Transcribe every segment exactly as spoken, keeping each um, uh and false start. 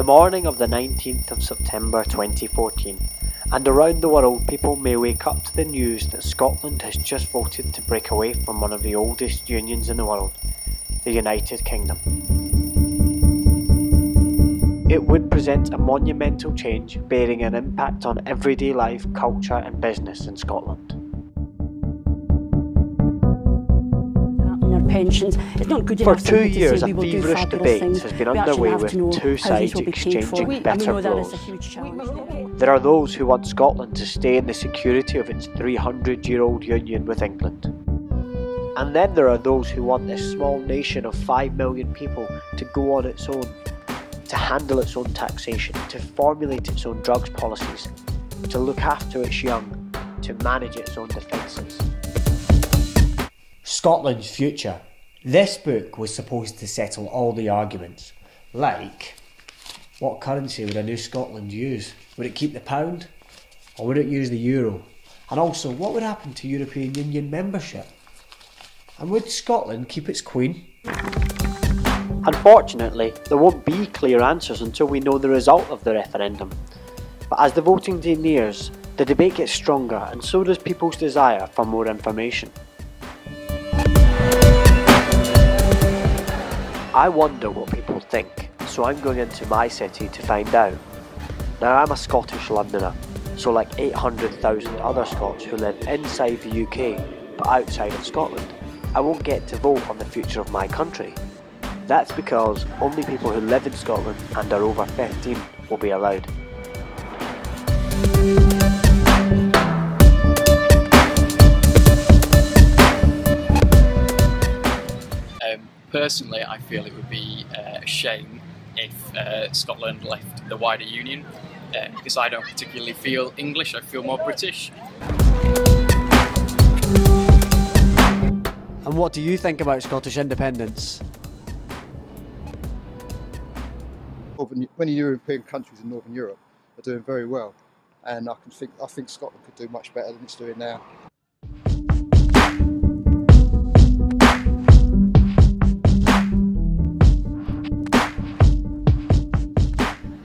the morning of the nineteenth of September twenty fourteen, and around the world people may wake up to the news that Scotland has just voted to break away from one of the oldest unions in the world, the United Kingdom. It would present a monumental change bearing an impact on everyday life, culture and business in Scotland. Pensions. It's not good for two years, a feverish debate things. has been we underway with two sides exchanging we, better we blows. There are those who want Scotland to stay in the security of its three hundred year old union with England. And then there are those who want this small nation of five million people to go on its own, to handle its own taxation, to formulate its own drugs policies, to look after its young, to manage its own defences. Scotland's future. This book was supposed to settle all the arguments, like what currency would a new Scotland use? Would it keep the pound or would it use the euro? And also, what would happen to European Union membership? And would Scotland keep its queen? Unfortunately, there won't be clear answers until we know the result of the referendum. But as the voting day nears, the debate gets stronger and so does people's desire for more information. I wonder what people think, so I'm going into my city to find out. Now, I'm a Scottish Londoner, so like eight hundred thousand other Scots who live inside the U K but outside of Scotland, I won't get to vote on the future of my country. That's because only people who live in Scotland and are over fifteen will be allowed. Personally, I feel it would be uh, a shame if uh, Scotland left the wider union, uh, because I don't particularly feel English, I feel more British. And what do you think about Scottish independence? Many European countries in Northern Europe are doing very well, and I, can think, I think Scotland could do much better than it's doing now.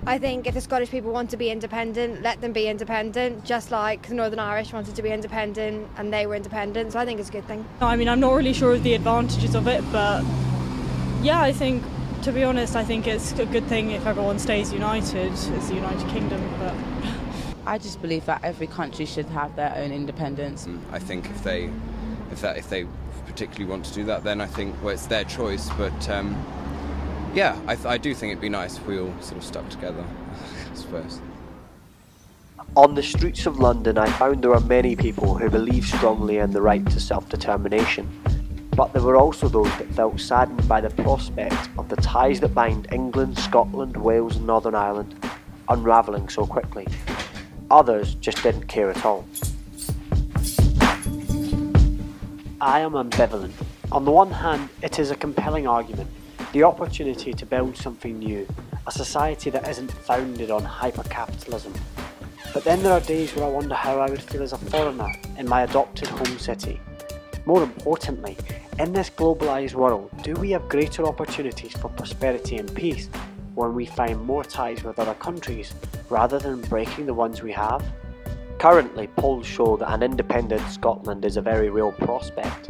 I think if the Scottish people want to be independent, let them be independent, just like the Northern Irish wanted to be independent and they were independent, so I think it's a good thing. I mean, I'm not really sure of the advantages of it, but yeah, I think, to be honest, I think it's a good thing if everyone stays united as the United Kingdom, but... I just believe that every country should have their own independence. I think if they, if that, if they particularly want to do that, then I think, well, it's their choice, but... Um, Yeah, I, th I do think it'd be nice if we all sort of stuck together, I suppose. On the streets of London, I found there are many people who believe strongly in the right to self-determination, but there were also those that felt saddened by the prospect of the ties that bind England, Scotland, Wales and Northern Ireland unravelling so quickly. Others just didn't care at all. I am ambivalent. On the one hand, it is a compelling argument. The opportunity to build something new, a society that isn't founded on hyper-capitalism. But then there are days where I wonder how I would feel as a foreigner in my adopted home city. More importantly, in this globalised world, do we have greater opportunities for prosperity and peace when we find more ties with other countries rather than breaking the ones we have? Currently, polls show that an independent Scotland is a very real prospect.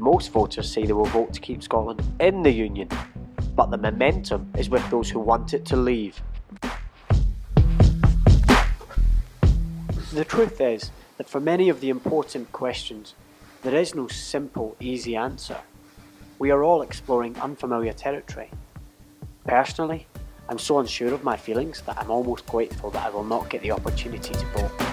Most voters say they will vote to keep Scotland in the union, but the momentum is with those who want it to leave. The truth is that for many of the important questions, there is no simple, easy answer. We are all exploring unfamiliar territory. Personally, I'm so unsure of my feelings that I'm almost grateful that I will not get the opportunity to vote.